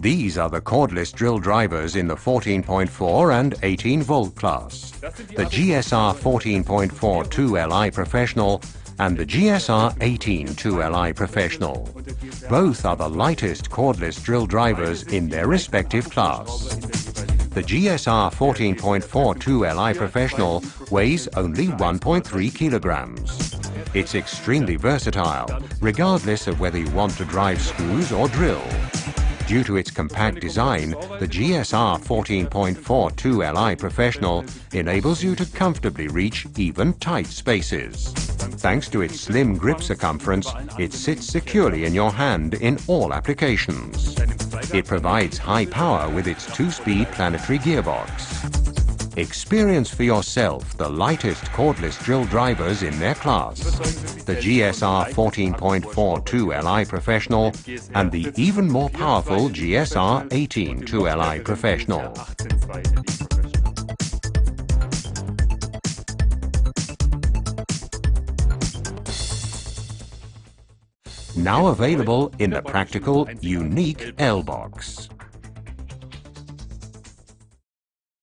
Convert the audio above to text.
These are the cordless drill drivers in the 14.4 and 18-volt class, the GSR 14.4-2 LI Professional and the GSR 18-2 LI Professional. Both are the lightest cordless drill drivers in their respective class. The GSR 14.4-2 LI Professional weighs only 1.3 kilograms. It's extremely versatile, regardless of whether you want to drive screws or drill. Due to its compact design, the GSR 14.4-2 LI Professional enables you to comfortably reach even tight spaces. Thanks to its slim grip circumference, it sits securely in your hand in all applications. It provides high power with its 2-speed planetary gearbox. Experience for yourself the lightest cordless drill drivers in their class, the GSR 14.4-2 LI Professional and the even more powerful GSR 18-2 LI Professional. Now available in the practical, unique L-Box.